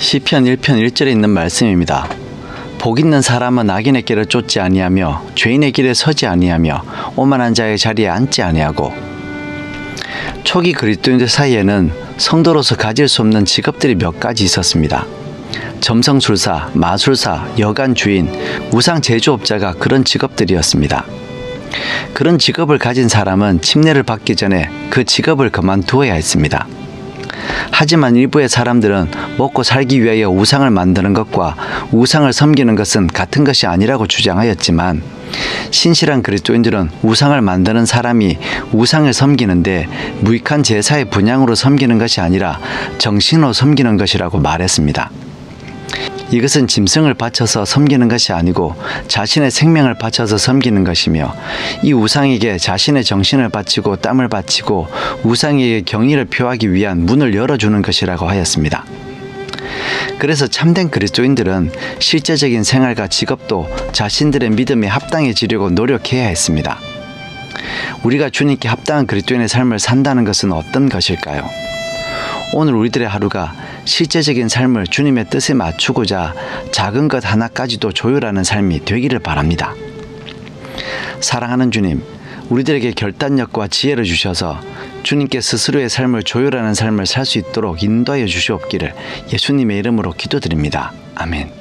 시편 1편 1절에 있는 말씀입니다. 복 있는 사람은 악인의 길을 쫓지 아니하며 죄인의 길에 서지 아니하며 오만한 자의 자리에 앉지 아니하고. 초기 그리스도인들 사이에는 성도로서 가질 수 없는 직업들이 몇 가지 있었습니다. 점성술사, 마술사, 여간주인, 우상제조업자가 그런 직업들이었습니다. 그런 직업을 가진 사람은 침례를 받기 전에 그 직업을 그만두어야 했습니다. 하지만 일부의 사람들은 먹고 살기 위하여 우상을 만드는 것과 우상을 섬기는 것은 같은 것이 아니라고 주장하였지만, 신실한 그리스도인들은 우상을 만드는 사람이 우상을 섬기는데 무익한 제사의 분향으로 섬기는 것이 아니라 정신으로 섬기는 것이라고 말했습니다. 이것은 짐승을 바쳐서 섬기는 것이 아니고 자신의 생명을 바쳐서 섬기는 것이며, 이 우상에게 자신의 정신을 바치고 땀을 바치고 우상에게 경의를 표하기 위한 문을 열어주는 것이라고 하였습니다. 그래서 참된 그리스도인들은 실제적인 생활과 직업도 자신들의 믿음에 합당해지려고 노력해야 했습니다. 우리가 주님께 합당한 그리스도인의 삶을 산다는 것은 어떤 것일까요? 오늘 우리들의 하루가 실제적인 삶을 주님의 뜻에 맞추고자 작은 것 하나까지도 조율하는 삶이 되기를 바랍니다. 사랑하는 주님, 우리들에게 결단력과 지혜를 주셔서 주님께 스스로의 삶을 조율하는 삶을 살 수 있도록 인도하여 주시옵기를 예수님의 이름으로 기도드립니다. 아멘.